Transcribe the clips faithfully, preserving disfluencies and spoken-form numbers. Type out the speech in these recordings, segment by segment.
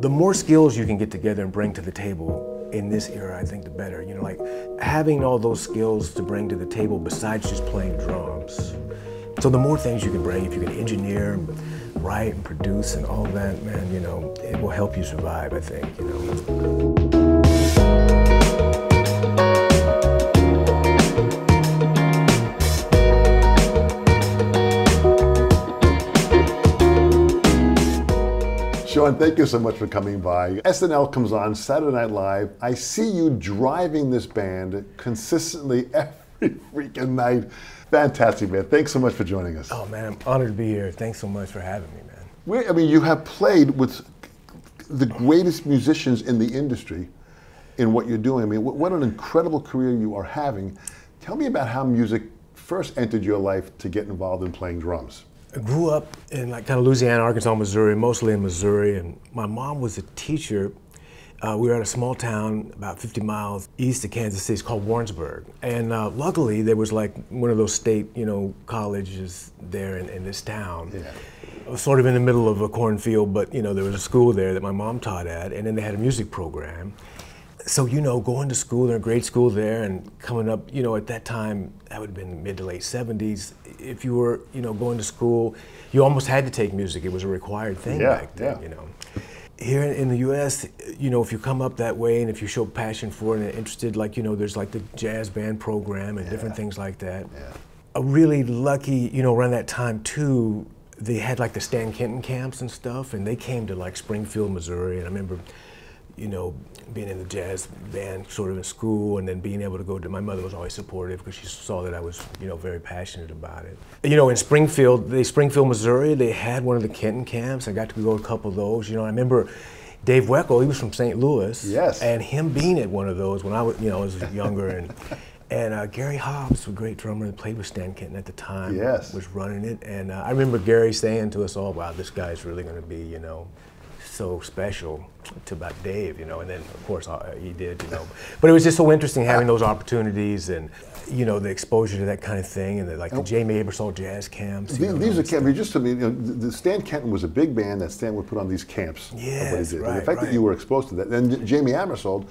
The more skills you can get together and bring to the table in this era, I think the better. You know, like having all those skills to bring to the table besides just playing drums. So the more things you can bring, if you can engineer, write and produce and all that, man, you know, it will help you survive, I think, you know. Shawn, thank you so much for coming by. S N L comes on Saturday Night Live. I see you driving this band consistently every freaking night. Fantastic, man. Thanks so much for joining us. Oh, man, I'm honored to be here. Thanks so much for having me, man. We're, I mean, you have played with the greatest musicians in the industry in what you're doing. I mean, what an incredible career you are having. Tell me about how music first entered your life to get involved in playing drums. I grew up in like kind of Louisiana, Arkansas, Missouri, mostly in Missouri, and my mom was a teacher. Uh, we were at a small town about fifty miles east of Kansas City. It's called Warrensburg. And uh, luckily there was like one of those state, you know, colleges there in, in this town. Yeah. I was sort of in the middle of a cornfield, but you know, there was a school there that my mom taught at, and then they had a music program. So, you know, going to school there, grade school there, and coming up, you know, at that time, that would have been mid to late seventies, if you were, you know, going to school, you almost had to take music. It was a required thing yeah, back then, yeah. you know. Here in the U S, you know, if you come up that way and if you show passion for it and interested, like, you know, there's like the jazz band program and yeah. different things like that. Yeah. A really lucky, you know, around that time, too, they had like the Stan Kenton camps and stuff, and they came to like Springfield, Missouri, and I remember, you know, being in the jazz band sort of in school and then being able to go to, my mother was always supportive because she saw that I was, you know, very passionate about it. You know, in Springfield, they, Springfield, Missouri, they had one of the Kenton camps. I got to go to a couple of those. You know, I remember Dave Weckl, he was from Saint Louis. Yes. And him being at one of those when I was, you know, I was younger. and and uh, Gary Hobbs, a great drummer that played with Stan Kenton at the time, yes. was running it. And uh, I remember Gary saying to us all, wow, this guy's really going to be, you know, so special to about Dave, you know, and then of course he did, you know. But it was just so interesting having those opportunities and, you know, the exposure to that kind of thing and the, like the Jamey Aebersold jazz camps. The, know, these are camps. Just to me, you know, the Stan Kenton was a big band that Stan would put on these camps. Yeah, right. And the fact right. that you were exposed to that, and Jamey Aebersold,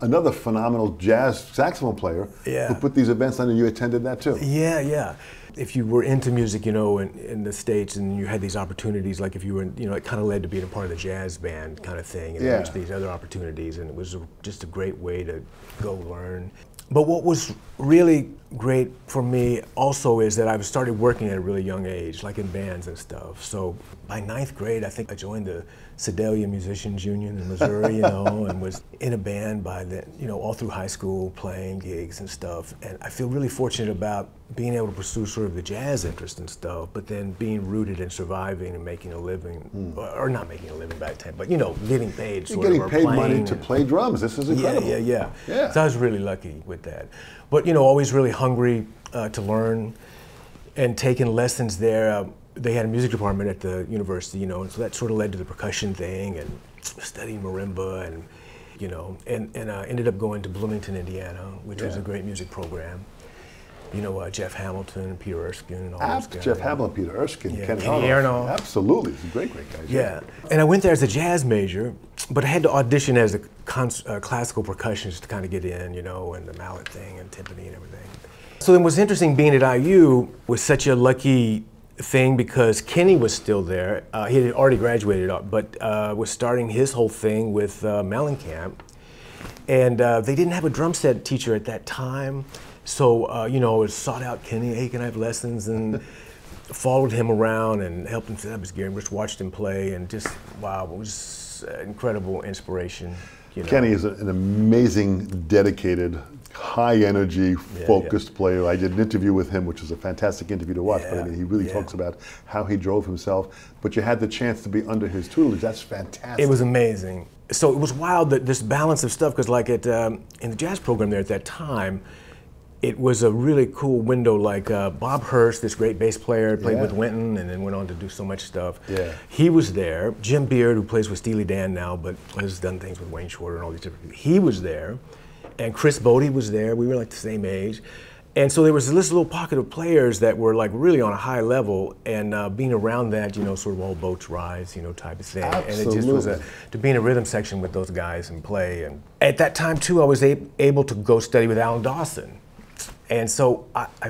another phenomenal jazz saxophone player, yeah. who put these events on, and you attended that too. Yeah, yeah. If you were into music, you know, in, in the States, and you had these opportunities, like if you were, in, you know, it kind of led to being a part of the jazz band kind of thing, and yeah. there was these other opportunities, and it was a, just a great way to go learn. But what was really great for me also is that I started working at a really young age, like in bands and stuff. So by ninth grade, I think I joined the Sedalia Musicians Union in Missouri, you know, and was in a band by then, you know, all through high school, playing gigs and stuff. And I feel really fortunate about being able to pursue sort of the jazz interest and stuff, but then being rooted and surviving and making a living, mm. or, or not making a living back then, but, you know, getting paid sort You're getting of, paid money and, to play drums. This is incredible. Yeah, yeah, yeah, yeah. So I was really lucky with that. But, you know, always really hungry uh, to learn and taking lessons there. Uh, they had a music department at the university, you know, and so that sort of led to the percussion thing and studying marimba and, you know, and, and I ended up going to Bloomington, Indiana, which yeah. was a great music program. You know, uh, Jeff Hamilton, Peter Erskine, and all Ab those guys. Jeff Hamilton, Peter Erskine, yeah, Kenny Aronoff. Absolutely, he's a great, great guy. Yeah, and I went there as a jazz major, but I had to audition as a uh, classical percussionist to kind of get in, you know, and the mallet thing and timpani and everything. So then what's interesting being at I U was such a lucky thing because Kenny was still there. Uh, he had already graduated, but uh, was starting his whole thing with uh, Mellencamp. And uh, they didn't have a drum set teacher at that time. So, uh, you know, I sought out Kenny, hey, can I have lessons? And followed him around and helped him set up his gear and just watched him play and just, wow, it was incredible inspiration. You know? Kenny is an amazing, dedicated, high-energy, yeah, focused yeah. player. I did an interview with him, which was a fantastic interview to watch, yeah, but I mean, he really yeah. talks about how he drove himself. But you had the chance to be under his tutelage. That's fantastic. It was amazing. So it was wild, that this balance of stuff, because like at, um, in the jazz program there at that time, it was a really cool window, like uh, Bob Hurst, this great bass player, played yeah. with Wynton and then went on to do so much stuff. Yeah. He was there. Jim Beard, who plays with Steely Dan now, but has done things with Wayne Shorter and all these different people. He was there. And Chris Botti was there. We were like the same age. And so there was this little pocket of players that were like really on a high level, and uh, being around that, you know, sort of all boats rise, you know, type of thing. Absolutely. And it just was a, to be in a rhythm section with those guys and play. And at that time too, I was a able to go study with Alan Dawson. And so I, I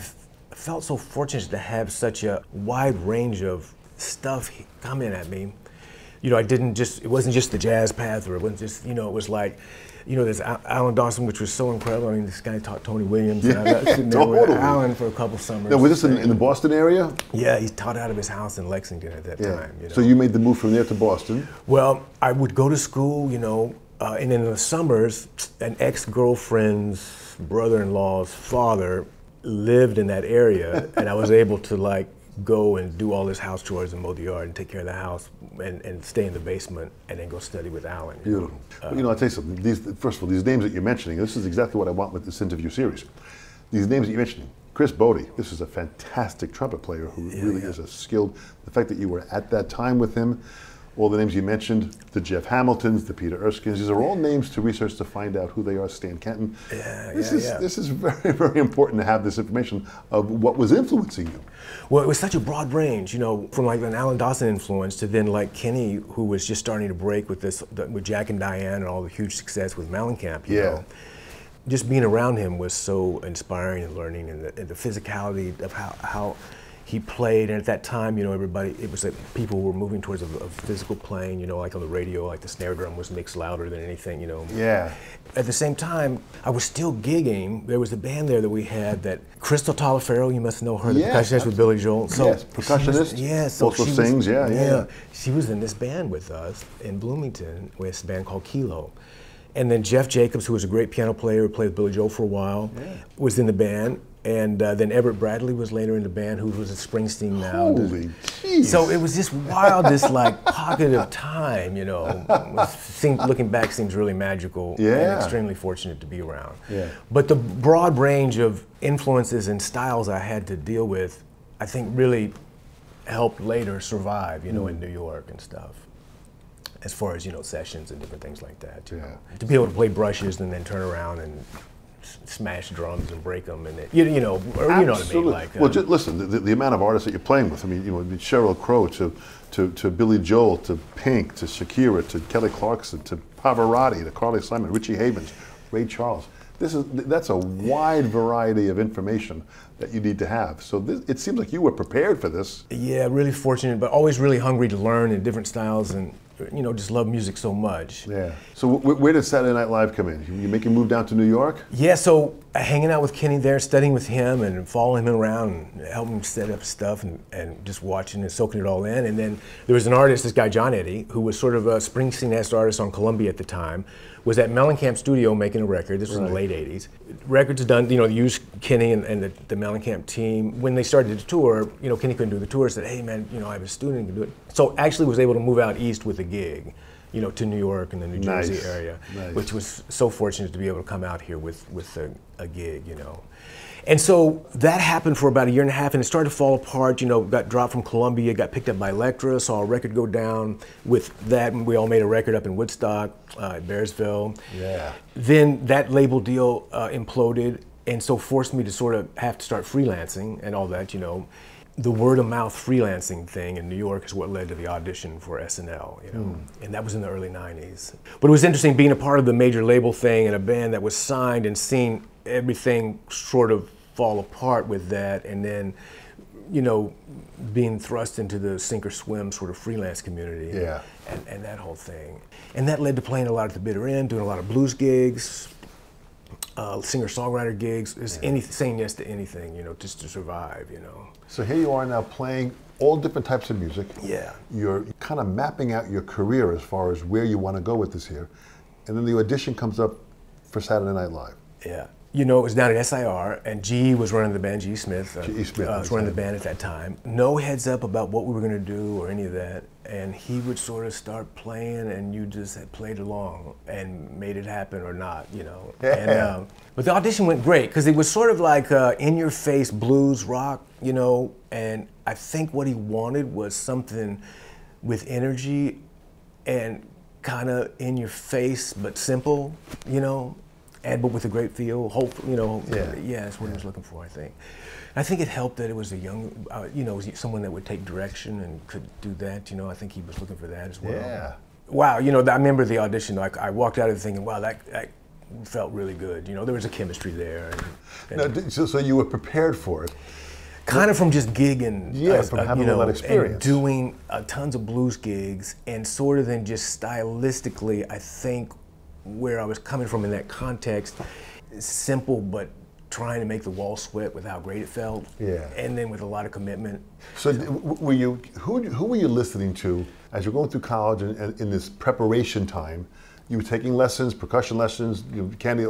felt so fortunate to have such a wide range of stuff coming at me. You know, I didn't just, it wasn't just the jazz path, or it wasn't just, you know, it was like, you know, there's Alan Dawson, which was so incredible. I mean, this guy taught Tony Williams. Yeah, and I got totally. With Alan for a couple summers. Now, was this in, in the Boston area? Yeah, he taught out of his house in Lexington at that yeah. time. You know? So you made the move from there to Boston? Well, I would go to school, you know, uh, and in the summers, an ex-girlfriend's brother-in-law's father lived in that area, and I was able to, like, go and do all his house chores and mow the yard and take care of the house and, and stay in the basement and then go study with Alan. Beautiful. Uh, well, you know, I'll tell you something. These, first of all, these names that you're mentioning, this is exactly what I want with this interview series. These names that you're mentioning, Chris Botti, this is a fantastic trumpet player who yeah, really yeah. is a skilled, the fact that you were at that time with him, all the names you mentioned, the Jeff Hamiltons, the Peter Erskines, these are all names to research to find out who they are, Stan Kenton. Yeah, this yeah, is, yeah. This is very, very important to have this information of what was influencing you. Well, it was such a broad range, you know, from like an Alan Dawson influence to then like Kenny, who was just starting to break with this, the, with Jack and Diane and all the huge success with Mellencamp, you yeah. know. Just being around him was so inspiring and learning, and the, and the physicality of how, how he played. And at that time, you know, everybody, it was like people were moving towards a, a physical playing, you know, like on the radio, like the snare drum was mixed louder than anything, you know. Yeah. At the same time, I was still gigging. There was a band there that we had that, Crystal Talaferro, you must know her, the yeah. percussionist with Billy Joel. So yes, percussionist, was, yeah, so also she sings, was, yeah, yeah, yeah. She was in this band with us in Bloomington, with this band called Kilo. And then Jeff Jacobs, who was a great piano player, who played with Billy Joel for a while, yeah. was in the band. And uh, then Everett Bradley was later in the band, who was at Springsteen now. Holy jeez! So it was this wild, this like pocket of time, you know. Think, looking back, seems really magical. Yeah. And extremely fortunate to be around. Yeah. But the broad range of influences and styles I had to deal with, I think, really helped later survive, you know, mm. in New York and stuff. As far as, you know, sessions and different things like that. You yeah. know? To be able to play brushes and then turn around and smash drums and break them, and it, you, you know, or, you know what I mean. Like, well, um, just, listen, the, the amount of artists that you're playing with. I mean, you know, Sheryl Crow to, to to Billy Joel to Pink to Shakira to Kelly Clarkson to Pavarotti to Carly Simon, Richie Havens, Ray Charles. This is that's a wide variety of information that you need to have. So this, it seems like you were prepared for this. Yeah, really fortunate, but always really hungry to learn in different styles and. You know, just love music so much. Yeah. So w where did Saturday Night Live come in? You make your move down to New York? Yeah, so uh, hanging out with Kenny there, studying with him and following him around and helping him set up stuff and, and just watching and soaking it all in. And then there was an artist, this guy John Eddy, who was sort of a Springsteen-esque artist on Columbia at the time, was at Mellencamp Studio making a record. This was right. in the late eighties. Records done, you know, used Kenny and, and the, the Mellencamp team. When they started the tour, you know, Kenny couldn't do the tour, said, hey man, you know, I have a student who can do it. So actually was able to move out east with a gig, you know, to New York and the New Jersey nice. area, nice. which was so fortunate to be able to come out here with, with a, a gig, you know. And so that happened for about a year and a half, and it started to fall apart, you know, got dropped from Columbia, got picked up by Elektra, saw a record go down with that, and we all made a record up in Woodstock, uh, at Bearsville. Yeah. Then that label deal uh, imploded, and so forced me to sort of have to start freelancing and all that, you know. The word-of-mouth freelancing thing in New York is what led to the audition for S N L, you know, mm. and that was in the early nineties. But it was interesting being a part of the major label thing and a band that was signed and seeing everything sort of fall apart with that, and then, you know, being thrust into the sink-or-swim sort of freelance community yeah. and, and that whole thing. And that led to playing a lot at the Bitter End, doing a lot of blues gigs, Uh, singer-songwriter gigs, just yeah. any, saying yes to anything, you know, just to survive, you know. So here you are now playing all different types of music. Yeah. You're kind of mapping out your career as far as where you want to go with this here. And then the audition comes up for Saturday Night Live. Yeah. You know, it was down at S I R, and G was running the band, G Smith. Uh, G. Smith uh, was running the band at that time. No heads up about what we were going to do or any of that. And he would sort of start playing, and you just had played along and made it happen or not, you know. Yeah. And, um, but the audition went great, because it was sort of like uh, in-your-face blues rock, you know. And I think what he wanted was something with energy and kind of in-your-face but simple, you know. and but with a great feel, hope, you know, yeah, yeah that's what yeah. he was looking for, I think. And I think it helped that it was a young, uh, you know, someone that would take direction and could do that, you know, I think he was looking for that as well. Yeah. Wow, you know, I remember the audition, I, I walked out of it thinking, wow, that, that felt really good, you know, there was a chemistry there. And, and no, so, so you were prepared for it? Kind of from just gigging, yeah, uh, from uh, having you know, a lot of experience, and doing uh, tons of blues gigs, and sort of then just stylistically, I think, where I was coming from in that context, simple but trying to make the wall sweat with how great it felt, yeah, and then with a lot of commitment. So, so were you? Who who were you listening to as you're going through college and, and in this preparation time? You were taking lessons, percussion lessons, you know, candy.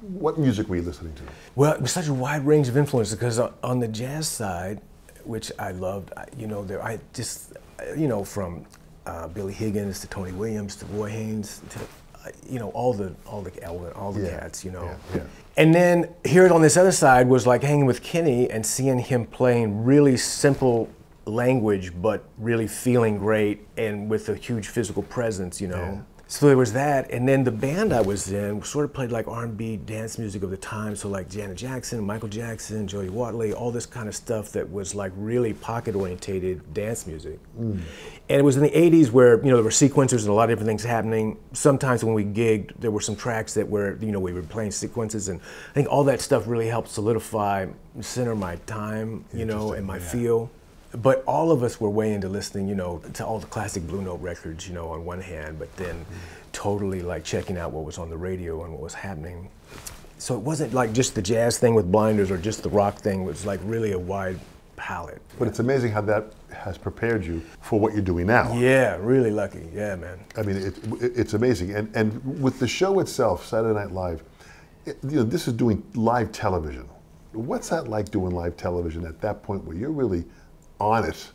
What music were you listening to? Well, it was such a wide range of influences because on the jazz side, which I loved, you know, there I just, you know, from uh, Billy Higgins to Tony Williams to Roy Haynes to, uh, you know, all the all the all the yeah. cats, you know. Yeah. Yeah. And then here on this other side was like hanging with Kenny and seeing him playing really simple language, but really feeling great and with a huge physical presence, you know. Yeah. So there was that, and then the band I was in sort of played like R and B dance music of the time, so like Janet Jackson, Michael Jackson, Jody Watley, all this kind of stuff that was like really pocket-orientated dance music. Mm. And it was in the eighties where, you know, there were sequencers and a lot of different things happening. Sometimes when we gigged, there were some tracks that were, you know, we were playing sequences, and I think all that stuff really helped solidify, center my time, you know, and my yeah. feel. But all of us were way into listening, you know, to all the classic Blue Note records, you know, on one hand, but then totally like checking out what was on the radio and what was happening. So it wasn't like just the jazz thing with blinders or just the rock thing. It was like really a wide palette. But it's amazing how that has prepared you for what you're doing now. Yeah, really lucky. Yeah, man. I mean, it, it, it's amazing. And, and with the show itself, Saturday Night Live, it, you know, this is doing live television. What's that like doing live television at that point where you're really on it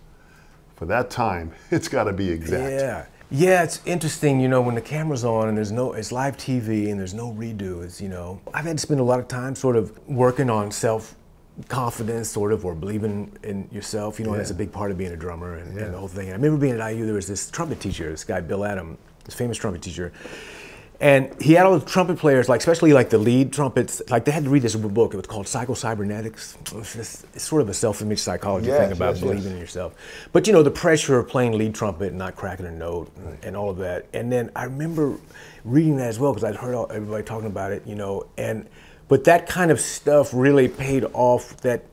for that time? It's got to be exact. Yeah, yeah. It's interesting, you know, when the camera's on and there's no, it's live T V and there's no redo. It's you know, I've had to spend a lot of time sort of working on self-confidence, sort of, or believing in yourself. You know, yeah. that's a big part of being a drummer and, yeah. and the whole thing. I remember being at I U. There was this trumpet teacher, this guy Bill Adam, this famous trumpet teacher. And he had all the trumpet players, like especially like the lead trumpets, like they had to read this book. It was called Psycho-Cybernetics. It's, it's sort of a self-image psychology yes, thing about yes, believing yes. in yourself. But you know, the pressure of playing lead trumpet and not cracking a note and, right. and all of that. And then I remember reading that as well because I'd heard all, everybody talking about it, you know. And but that kind of stuff really paid off. That,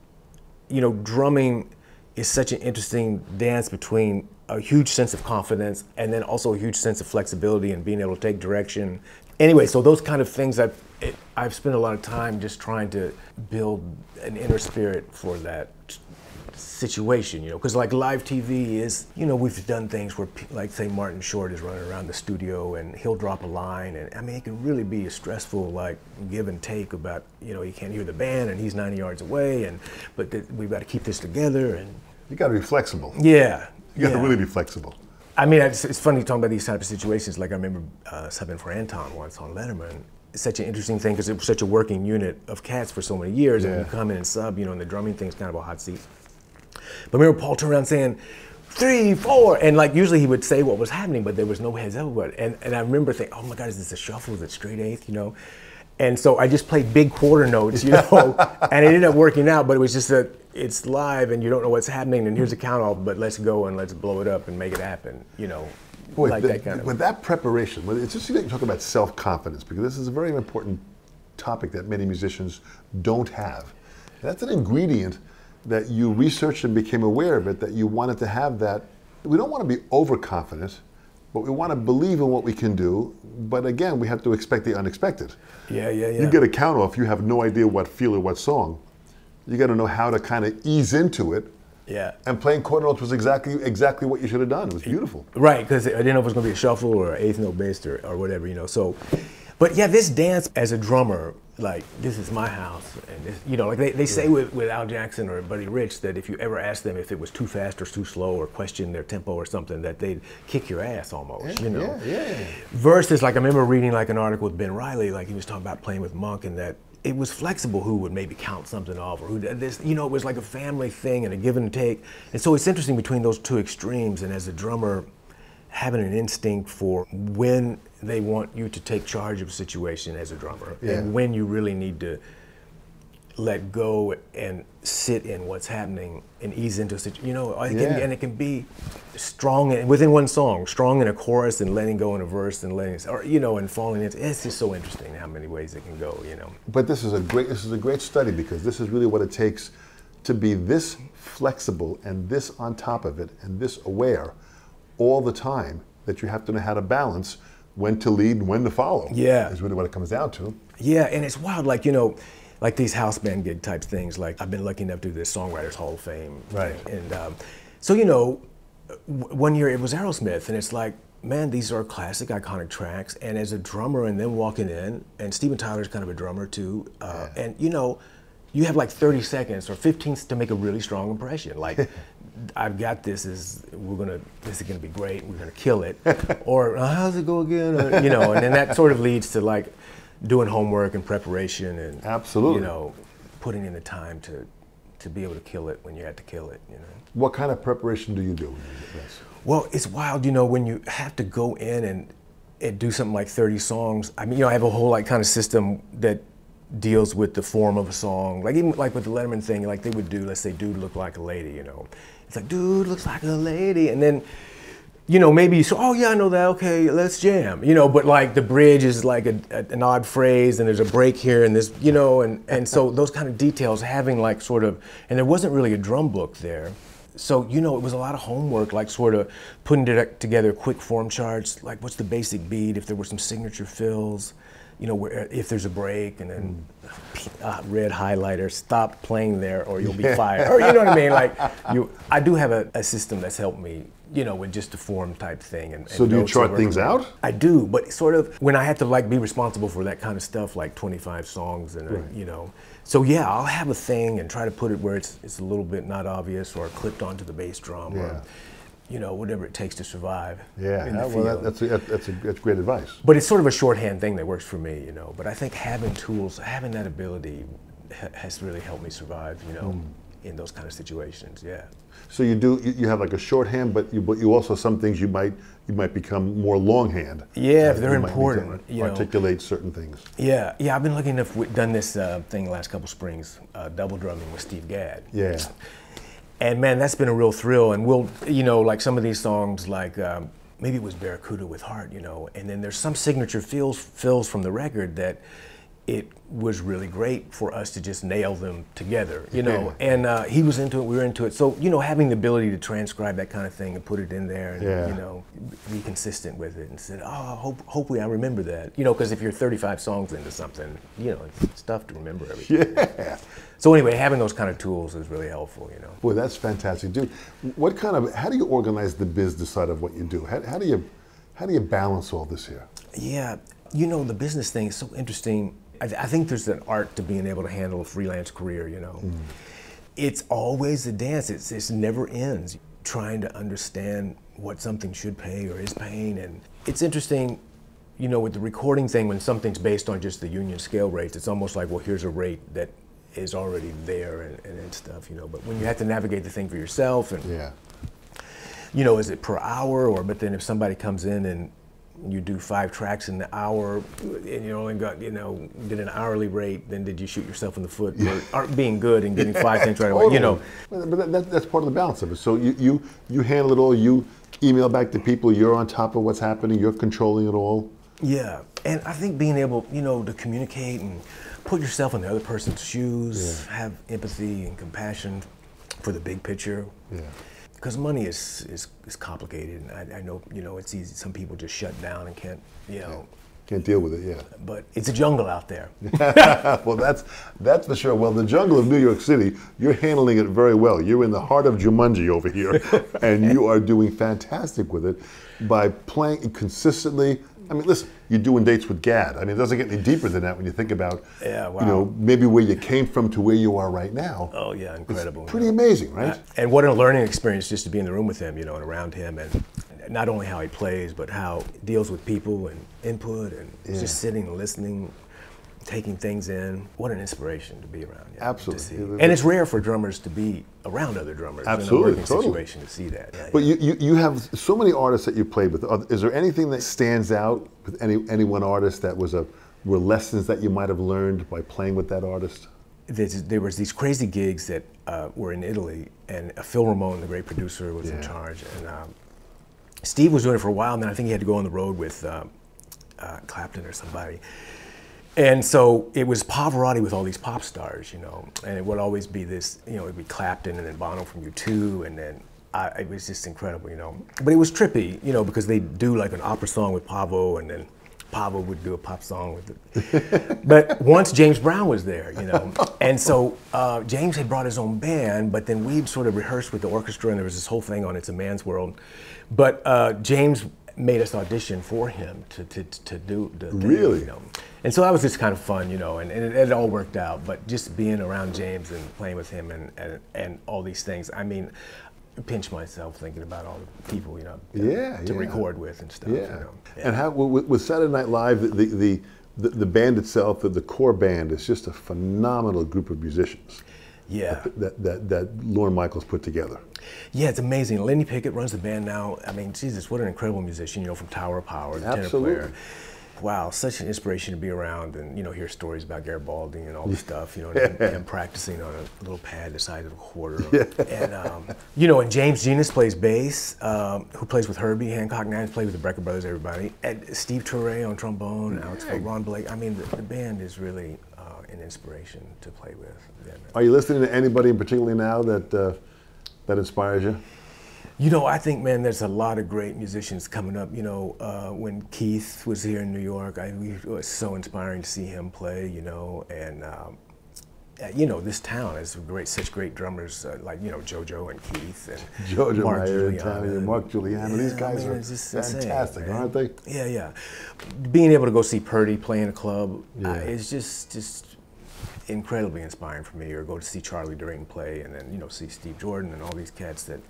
you know, drumming is such an interesting dance between a huge sense of confidence and then also a huge sense of flexibility and being able to take direction. Anyway, so those kind of things, I've, it, I've spent a lot of time just trying to build an inner spirit for that situation, you know, because like live T V is, you know, we've done things where, like say Martin Short is running around the studio and he'll drop a line, and I mean, it can really be a stressful like give and take about, you know, you can't hear the band and he's ninety yards away, and but th we've got to keep this together. And you got to be flexible. Yeah. You got yeah. to really be flexible. I mean, it's, it's funny talking about these type of situations. Like I remember uh, subbing for Anton once on Letterman. It's such an interesting thing because it was such a working unit of cats for so many years, yeah. and you come in and sub, you know, and the drumming thing's kind of a hot seat. But I remember Paul turned around saying, three, four, and like usually he would say what was happening, but there was no heads up about it. And, and I remember thinking, oh my God, is this a shuffle? Is it straight eighth, you know? And so I just played big quarter notes, you know, and it ended up working out, but it was just that it's live and you don't know what's happening and here's a count off, but let's go and let's blow it up and make it happen, you know, Boy, like the, that kind of. With that preparation, it's interesting that you talk about self-confidence because this is a very important topic that many musicians don't have. That's an ingredient that you researched and became aware of it, that you wanted to have that. We don't want to be overconfident, but we want to believe in what we can do, but again, we have to expect the unexpected. Yeah, yeah, yeah. You get a count off, you have no idea what feel or what song. You got to know how to kind of ease into it. Yeah. And playing quarter notes was exactly exactly what you should have done. It was beautiful. Right, because I didn't know if it was going to be a shuffle or an eighth note based or, or whatever, you know. So, but yeah, this dance as a drummer, like, this is my house, and this, you know, like they, they say with, with Al Jackson or Buddy Rich that if you ever ask them if it was too fast or too slow or question their tempo or something, that they'd kick your ass almost, yeah, you know. Yeah, yeah. Versus, like, I remember reading like an article with Ben Riley, like he was talking about playing with Monk and that it was flexible who would maybe count something off or who did this, you know, it was like a family thing and a give and take. And so it's interesting between those two extremes, and as a drummer, having an instinct for when they want you to take charge of a situation as a drummer, yeah. and when you really need to let go and sit in what's happening and ease into a situation. You know, it can, yeah. and it can be strong in, within one song, strong in a chorus and letting go in a verse and letting, or you know, and falling into. It's just so interesting how many ways it can go. You know. But this is a great, this is a great study, because this is really what it takes to be this flexible and this on top of it and this aware all the time, that you have to know how to balance when to lead and when to follow. Yeah, is really what it comes down to. Yeah, and it's wild, like you know. Like these house band gig type things. Like I've been lucky enough to do this Songwriters Hall of Fame. Right. And um, so, you know, w one year it was Aerosmith, and it's like, man, these are classic, iconic tracks. And as a drummer, and then walking in, and Steven Tyler's kind of a drummer too. Uh, yeah. And you know, you have like thirty seconds or fifteen to make a really strong impression. Like, I've got this. Is we're gonna this is gonna be great. We're gonna kill it. Or oh, how's it go again? Or, you know, and then that sort of leads to like. Doing homework and preparation and absolutely, you know, putting in the time to to be able to kill it when you had to kill it. You know, what kind of preparation do you do? Well, it's wild, you know, when you have to go in and, and do something like thirty songs. I mean, you know, I have a whole like kind of system that deals with the form of a song. Like even like with the Letterman thing, like they would do, let's say, "Dude Look Like a Lady." You know, it's like "Dude Looks Like a Lady," and then. You know, maybe you say, oh yeah, I know that, okay, let's jam. You know, but like the bridge is like a, a, an odd phrase, and there's a break here and this, you know, and, and so those kind of details, having like sort of, and there wasn't really a drum book there. So, you know, it was a lot of homework, like sort of putting together quick form charts, like what's the basic beat, if there were some signature fills, you know, where, if there's a break, and then uh, red highlighter, stop playing there or you'll be fired. Or you know what I mean? Like, you, I do have a, a system that's helped me, you know, with just a form type thing. And, and so do you chart things out? I do, but sort of when I have to like be responsible for that kind of stuff, like twenty-five songs and, right. a, you know. So yeah, I'll have a thing and try to put it where it's, it's a little bit not obvious or clipped onto the bass drum. Yeah. Or, you know, whatever it takes to survive. Yeah, in the well, that, that's, a, that's, a, that's great advice. But it's sort of a shorthand thing that works for me, you know. But I think having tools, having that ability ha has really helped me survive, you know, mm. in those kind of situations, yeah. So you do, you, you have like a shorthand, but you, but you also, some things you might, you might become more longhand. Yeah, if they're important. You articulate know. Certain things. Yeah, yeah, I've been lucky enough, we've done this uh, thing the last couple springs, uh, double drumming with Steve Gadd. Yeah. And man, that's been a real thrill. And we'll, you know, like some of these songs, like um, maybe it was Barracuda with Heart, you know, and then there's some signature fills, fills from the record that it was really great for us to just nail them together, you know. Yeah. And uh, he was into it, we were into it. So, you know, having the ability to transcribe that kind of thing and put it in there and, yeah. you know, be consistent with it and said, oh, hope, hopefully I remember that. You know, because if you're thirty-five songs into something, you know, it's tough to remember everything. Yeah. So anyway, having those kind of tools is really helpful, you know. Boy, that's fantastic. Dude, what kind of, how do you organize the business side of what you do? How, how do you, how do you balance all this here? Yeah, you know, the business thing is so interesting. I, th I think there's an art to being able to handle a freelance career, you know. Mm. It's always a dance, it's, it's never ends. Trying to understand what something should pay or is paying, and it's interesting, you know, with the recording thing, when something's based on just the union scale rates, it's almost like, well, here's a rate that is already there and, and, and stuff, you know, but when you have to navigate the thing for yourself, and, yeah. you know, is it per hour, or, but then if somebody comes in and you do five tracks in the hour, and you only got, you know, did an hourly rate, then did you shoot yourself in the foot? Yeah. Aren't being good and getting yeah, five things right totally. Away, you know. But that, that, that's part of the balance of it. So you, you, you handle it all, you email back to people, you're on top of what's happening, you're controlling it all. Yeah, and I think being able, you know, to communicate and put yourself in the other person's shoes, yeah. have empathy and compassion for the big picture. Yeah. Because money is, is is complicated, and I, I know you know it's easy. Some people just shut down and can't you know can't deal with it. Yeah, but it's a jungle out there. Well, that's that's for sure. Well, the jungle of New York City, you're handling it very well. You're in the heart of Jumanji over here, and you are doing fantastic with it by playing consistently. I mean, listen, you're doing dates with Gadd. I mean, it doesn't get any deeper than that when you think about, yeah, wow. you know, maybe where you came from to where you are right now. Oh, yeah, incredible. It's pretty yeah. amazing, right? Uh, and what a learning experience just to be in the room with him, you know, and around him, and not only how he plays, but how he deals with people and input and yeah. just sitting and listening. taking things in. What an inspiration to be around. You know, absolutely. To see. And it's rare for drummers to be around other drummers absolutely, in a working totally. situation to see that. Yeah, but yeah. You, you have so many artists that you played with. Is there anything that stands out with any, any one artist that was a, were lessons that you might have learned by playing with that artist? There's, there was these crazy gigs that uh, were in Italy, and Phil Ramone, the great producer, was yeah. in charge. And um, Steve was doing it for a while, and then I think he had to go on the road with um, uh, Clapton or somebody. And so it was Pavarotti with all these pop stars, you know, and it would always be this, you know, it'd be Clapton and then Bono from U two, and then I, it was just incredible, you know. But it was trippy, you know, because they'd do like an opera song with Pavo, and then Pavo would do a pop song with it. But once James Brown was there, you know, and so uh, James had brought his own band, but then we'd sort of rehearsed with the orchestra, and there was this whole thing on It's a Man's World. But uh, James made us audition for him to, to, to do the thing, really? You know? And so that was just kind of fun, you know, and, and it, it all worked out. But just being around James and playing with him and, and, and all these things, I mean, I pinch myself thinking about all the people, you know, that, yeah, to yeah. record with and stuff. Yeah. You know? Yeah. And how, with, with Saturday Night Live, the, the, the, the band itself, the, the core band, is just a phenomenal group of musicians. Yeah, that that that Lorne Michaels put together. Yeah, it's amazing. Lenny Pickett runs the band now. I mean, Jesus, what an incredible musician! You know, from Tower of Power, the absolutely. Tenor player. Wow, such an inspiration to be around, and you know, hear stories about Garibaldi and all the stuff. You know, yeah. and, and practicing on a little pad the size of a quarter. Yeah. And um, you know, and James Genus plays bass. Um, who plays with Herbie Hancock? Nines played with the Brecker Brothers. Everybody. And Steve Touré on trombone. Yeah. Alex Ford, Ron Blake. I mean, the, the band is really. An inspiration to play with. Yeah, are you listening to anybody in particular now that uh, that inspires you? You know, I think, man, there's a lot of great musicians coming up. You know, uh, when Keith was here in New York, I, it was so inspiring to see him play. You know, and um, you know, this town has great, such great drummers uh, like you know JoJo and Keith and JoJo Mark Giuliano, Mark Giuliano. Yeah, these guys man, are fantastic, insane, aren't they? Yeah, yeah. Being able to go see Purdy play in a club yeah. uh, is just just. incredibly inspiring for me, or go to see Charlie Durring play, and then you know see Steve Jordan and all these cats that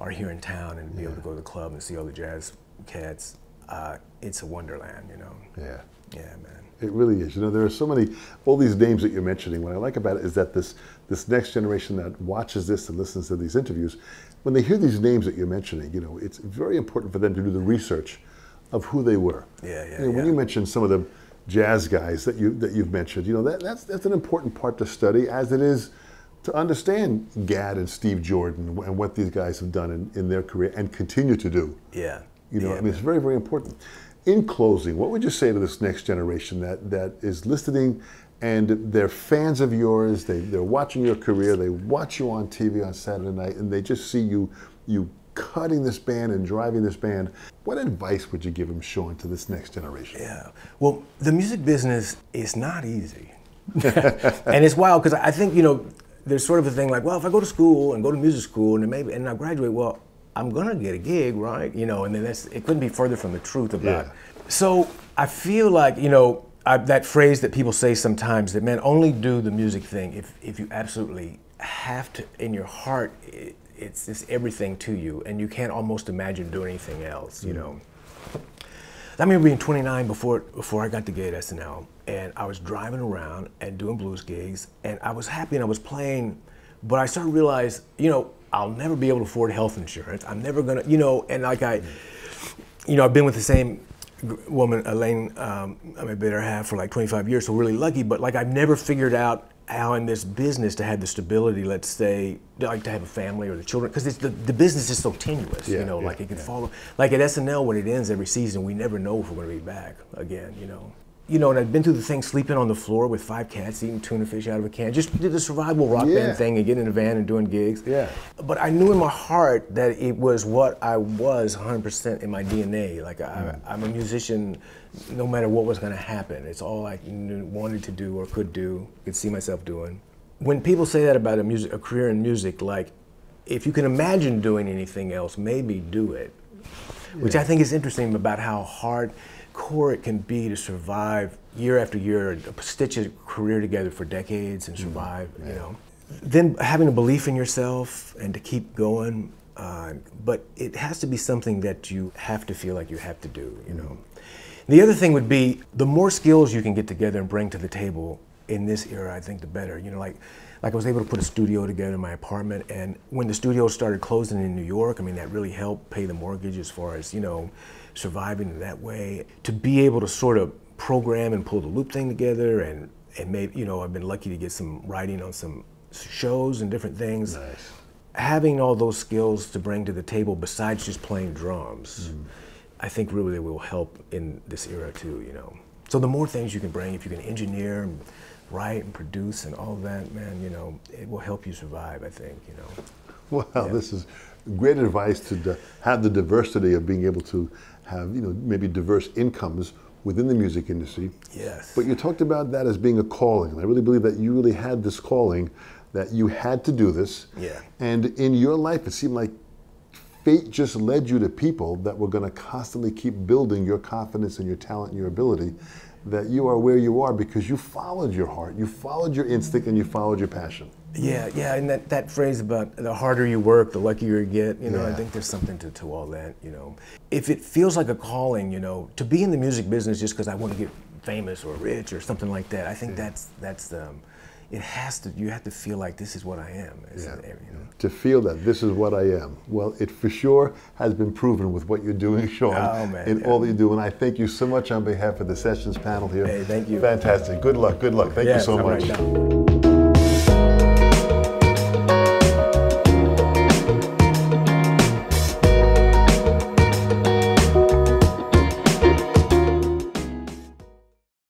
are here in town, and be yeah. able to go to the club and see all the jazz cats. Uh, it's a wonderland, you know. Yeah. Yeah, man. It really is. You know, there are so many. All these names that you're mentioning. What I like about it is that this this next generation that watches this and listens to these interviews, when they hear these names that you're mentioning, you know, it's very important for them to do the research of who they were. Yeah, yeah. You know, yeah. When you mention some of them. Jazz guys that you that you've mentioned, you know that that's that's an important part to study, as it is to understand Gadd and Steve Jordan and what these guys have done in, in their career and continue to do. Yeah, you know, yeah, I mean, man. It's very very important. In closing, what would you say to this next generation that that is listening, and they're fans of yours? They they're watching your career. They watch you on T V on Saturday night, and they just see you you cutting this band and driving this band. What advice would you give him, Shawn, to this next generation? Yeah, well, the music business is not easy. And it's wild, because I think, you know, there's sort of a thing like, well, if I go to school and go to music school and then maybe, and I graduate, well, I'm gonna get a gig, right? You know, and then that's, it couldn't be further from the truth about yeah. it. So I feel like, you know, I, that phrase that people say sometimes that, man, only do the music thing if, if you absolutely have to, in your heart, it, It's, it's everything to you, and you can't almost imagine doing anything else, you know. I remember being twenty-nine before before I got the gig at S N L, and I was driving around and doing blues gigs, and I was happy and I was playing, but I started to realize, you know, I'll never be able to afford health insurance. I'm never gonna, you know, and like I, you know, I've been with the same woman, Elaine, um, I mean, better half for like twenty-five years, so really lucky, but like I've never figured out how in this business to have the stability, let's say, like to have a family or the children, because the, the business is so tenuous, yeah, you know, yeah, like it can yeah. follow. Like at S N L, when it ends every season, we never know if we're going to be back again, you know. You know, and I've been through the thing, sleeping on the floor with five cats, eating tuna fish out of a can, just did the survival rock yeah. band thing and getting in a van and doing gigs. Yeah. But I knew in my heart that it was what I was one hundred percent in my D N A. Like, I, mm. I'm a musician no matter what was going to happen. It's all I knew, wanted to do or could do, could see myself doing. When people say that about a, music, a career in music, like, if you can imagine doing anything else, maybe do it. Yeah. Which I think is interesting about how hard core it can be to survive year after year, stitch a career together for decades and survive, mm, yeah. you know. Then having a belief in yourself and to keep going, uh, but it has to be something that you have to feel like you have to do, you know. Mm. The other thing would be, the more skills you can get together and bring to the table in this era, I think the better. You know, like, like I was able to put a studio together in my apartment, and when the studio started closing in New York, I mean, that really helped pay the mortgage as far as, you know, surviving that way. To be able to sort of program and pull the loop thing together, and, and maybe, you know, I've been lucky to get some writing on some shows and different things. Nice. Having all those skills to bring to the table besides just playing drums, mm. I think really will help in this era too, you know. So the more things you can bring, if you can engineer and write and produce and all that, man, you know, it will help you survive, I think, you know. Wow, yeah. This is great advice to d have the diversity of being able to have, you know, maybe diverse incomes within the music industry. Yes. But you talked about that as being a calling. And I really believe that you really had this calling, that you had to do this. Yeah. And in your life, it seemed like fate just led you to people that were going to constantly keep building your confidence and your talent and your ability, that you are where you are because you followed your heart, you followed your instinct, and you followed your passion. Yeah, yeah, and that, that phrase about the harder you work, the luckier you get, you know, yeah. I think there's something to, to all that, you know. If it feels like a calling, you know, to be in the music business just because I want to get famous or rich or something like that, I think yeah. that's, that's um, it has to, you have to feel like this is what I am. Yeah. You know? To feel that this is what I am. Well, it for sure has been proven with what you're doing, Shawn, oh, man, and yeah. all that you do. And I thank you so much on behalf of the Sessions panel here. Hey, thank you. Fantastic. Good luck, good luck. Thank yeah, you so much. Right